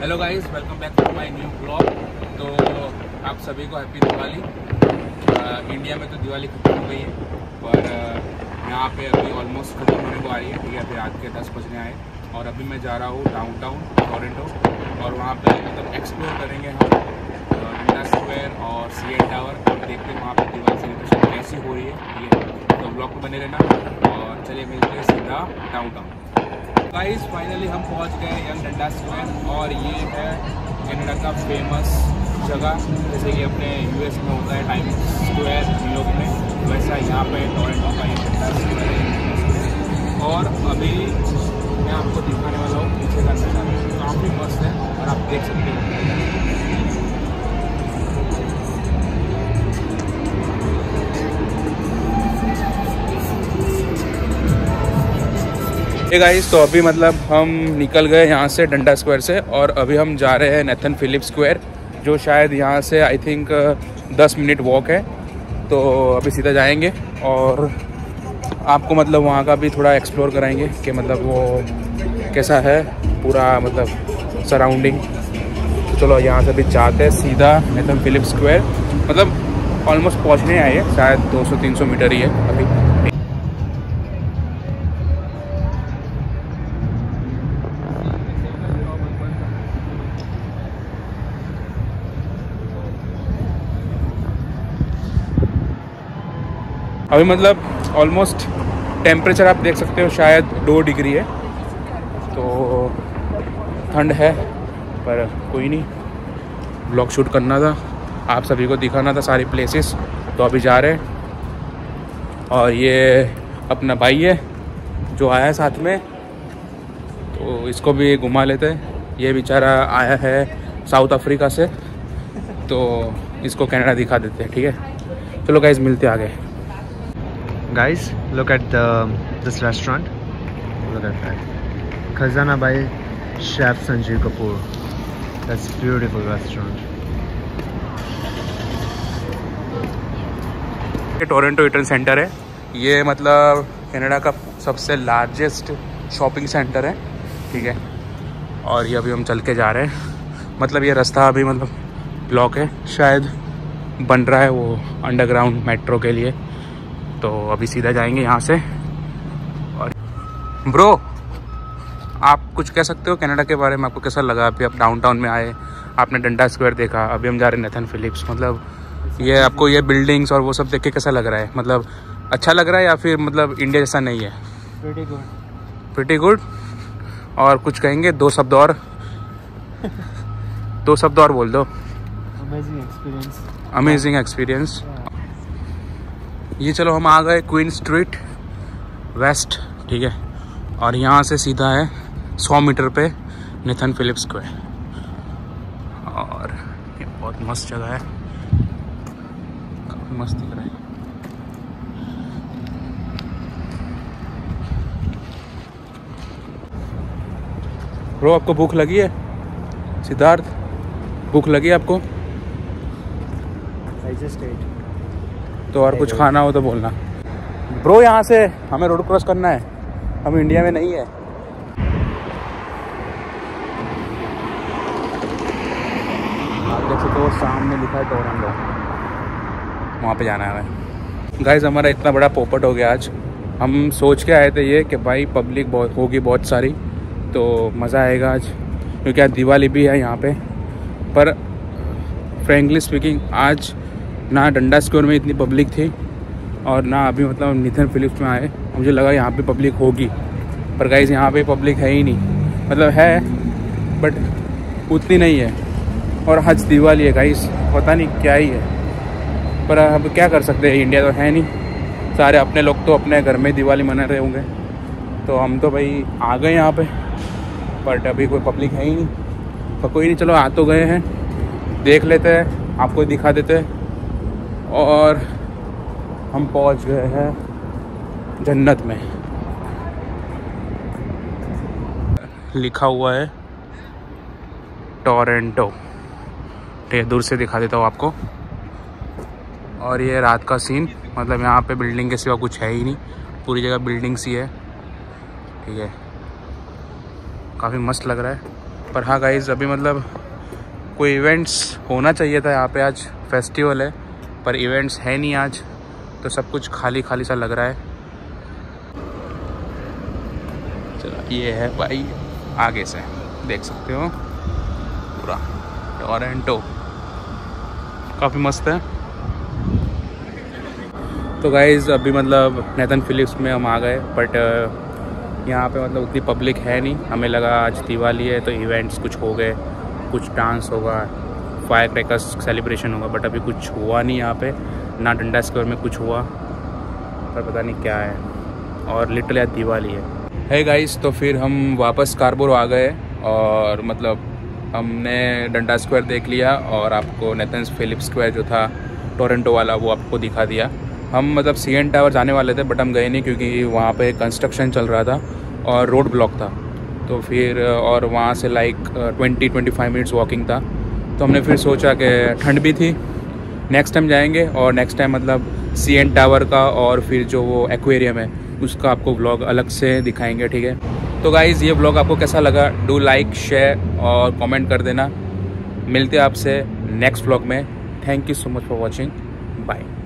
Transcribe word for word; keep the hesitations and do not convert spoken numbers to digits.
Hello guys, welcome back to my new blog. तो आप सभी को हैप्पी दिवाली। इंडिया में तो दिवाली खत्म हो गई है, पर यहाँ पे अभी ऑलमोस्ट खत्म होने को आ रही है। ठीक है, अभी रात के दस बजने आए और अभी मैं जा रहा हूँ डाउन टाउन टोरंटो और वहाँ पे मतलब एक्सप्लोर करेंगे हम योंगे-डनडस स्क्वायर और सीएन टावर। देखते हैं वहाँ पर दिवाली सेलिब्रेशन कैसी हो रही है। ये तो ब्लॉग को बने रहना और चलिए मिलते हैं सीधा डाउन टाउन। गाइस फाइनली हम पहुंच गए यंग-डनडस स्क्वायर और ये है कनाडा का फेमस जगह, जैसे कि अपने यूएस में होता है टाइम स्क्वायर न्यूयॉर्क में, वैसा यहाँ पे टोरंटो का यंग-डनडस स्क्वायर है। और अभी मैं आपको दिखाने वाला हूँ पीछे का नज़ारा, काफ़ी मस्त है और आप देख सकते हैं। हे गाइस, तो अभी मतलब हम निकल गए यहाँ से डनडस स्क्वायर से और अभी हम जा रहे हैं नेथन फिलिप्स स्क्वायर, जो शायद यहाँ से आई थिंक दस मिनट वॉक है। तो अभी सीधा जाएंगे और आपको मतलब वहाँ का भी थोड़ा एक्सप्लोर कराएंगे कि मतलब वो कैसा है पूरा मतलब सराउंडिंग। चलो यहाँ से भी जाते हैं सीधा नेथन फिलिप्स स्क्वायर। मतलब ऑलमोस्ट पहुँचने आए हैं, शायद दो सौ तीन सौ मीटर ही है अभी। अभी मतलब ऑलमोस्ट टेम्परेचर आप देख सकते हो शायद दो डिग्री है, तो ठंड है, पर कोई नहीं। ब्लॉग शूट करना था, आप सभी को दिखाना था सारी प्लेसेस, तो अभी जा रहे हैं। और ये अपना भाई है जो आया है साथ में, तो इसको भी घुमा लेते हैं। ये बेचारा आया है साउथ अफ्रीका से, तो इसको कनाडा दिखा देते हैं। ठीक है, चलो गाइस मिलते आगे। Guys, look at the this restaurant. Look at that, Khazana by Chef Sanjeev Kapoor. That's a beautiful restaurant. ये टोरंटो ईटन सेंटर है। ये मतलब कनाडा का सबसे लार्जेस्ट शॉपिंग सेंटर है। ठीक है, और ये अभी हम चल के जा रहे हैं। मतलब ये रास्ता अभी मतलब ब्लॉक है, शायद बन रहा है वो अंडरग्राउंड मेट्रो के लिए। तो अभी सीधा जाएंगे यहाँ से। और ब्रो, आप कुछ कह सकते हो कनाडा के बारे में? आपको कैसा लगा? अभी आप डाउनटाउन में आए, आपने डनडस स्क्वायर देखा, अभी हम जा रहे हैं नेथन फिलिप्स। मतलब ये आपको ये बिल्डिंग्स और वो सब देख के कैसा लग रहा है? मतलब अच्छा लग रहा है या फिर मतलब इंडिया जैसा नहीं है? Pretty good, pretty good. और कुछ कहेंगे? दो शब्द और दो शब्द और बोल दो। Amazing experience, amazing experience. ये चलो हम आ गए क्वीन स्ट्रीट वेस्ट। ठीक है, और यहाँ से सीधा है सौ मीटर पे नेथन फिलिप्स स्क्वायर। और ये बहुत मस्त जगह है, काफ़ी मस्त दिख रहा है। ब्रो, आपको भूख लगी है? सिद्धार्थ, भूख लगी है आपको? I just ate. तो और कुछ खाना हो तो बोलना। ब्रो, यहाँ से हमें रोड क्रॉस करना है, हम इंडिया में नहीं है। आप देख सकते हो सामने लिखा है टोरंटो, वहाँ पे जाना है हमें। गाइस, हमारा इतना बड़ा पोपट हो गया आज। हम सोच के आए थे ये कि भाई पब्लिक बहुत होगी, बहुत सारी, तो मज़ा आएगा आज, क्योंकि आज दिवाली भी है यहाँ पे। पर फ्रेंकली स्पीकिंग, आज ना डनडस स्क्वायर में इतनी पब्लिक थी और ना अभी मतलब नेथन फिलिप्स में आए। मुझे लगा यहाँ पे पब्लिक होगी, पर गाइस यहाँ पे पब्लिक है ही नहीं। मतलब है बट उतनी नहीं है। और आज दिवाली है गाइस, पता नहीं क्या ही है, पर अब क्या कर सकते हैं, इंडिया तो है नहीं। सारे अपने लोग तो अपने घर में दिवाली मना रहे होंगे, तो हम तो भाई आ गए यहाँ पर, बट अभी कोई पब्लिक है ही नहीं। पर कोई नहीं, चलो आ तो गए हैं, देख लेते हैं, आपको दिखा देते हैं। और हम पहुंच गए हैं जन्नत में, लिखा हुआ है टोरंटो। ठीक, दूर से दिखा देता हूँ आपको। और ये रात का सीन, मतलब यहाँ पे बिल्डिंग के सिवा कुछ है ही नहीं, पूरी जगह बिल्डिंग्स ही है। ठीक है, काफ़ी मस्त लग रहा है। पर हाँ गाइज़, अभी मतलब कोई इवेंट्स होना चाहिए था यहाँ पे, आज फेस्टिवल है पर इवेंट्स है नहीं आज, तो सब कुछ खाली खाली सा लग रहा है। चलो ये है भाई, आगे से देख सकते हो पूरा टोरंटो, काफ़ी मस्त है। तो गाइज़ अभी मतलब नेथन फिलिप्स में हम आ गए, बट यहाँ पे मतलब उतनी पब्लिक है नहीं। हमें लगा आज दिवाली है तो इवेंट्स कुछ हो गए, कुछ डांस होगा, फायर क्रैकर्स सेलिब्रेशन होगा, बट अभी कुछ हुआ नहीं यहाँ पे ना। डंडा स्क्वायर में कुछ हुआ पर पता नहीं क्या है, और लिटल यार दिवाली है। हे hey गाइस, तो फिर हम वापस कार्बोरो आ गए, और मतलब हमने डंडा स्क्वायर देख लिया और आपको नेथन फिलिप्स स्क्वायर जो था टोरंटो वाला वो आपको दिखा दिया। हम मतलब सी एन टावर जाने वाले थे बट हम गए नहीं क्योंकि वहाँ पे कंस्ट्रक्शन चल रहा था और रोड ब्लॉक था, तो फिर और वहाँ से like twenty twenty five minutes walking था। तो हमने फिर सोचा कि ठंड भी थी, नेक्स्ट टाइम जाएंगे, और नेक्स्ट टाइम मतलब सी एन टावर का और फिर जो वो एक्वेरियम है उसका आपको ब्लॉग अलग से दिखाएंगे, ठीक है। तो गाइज़ ये ब्लॉग आपको कैसा लगा, डू लाइक शेयर और कॉमेंट कर देना। मिलते आपसे नेक्स्ट ब्लॉग में। Thank you so much for watching, bye.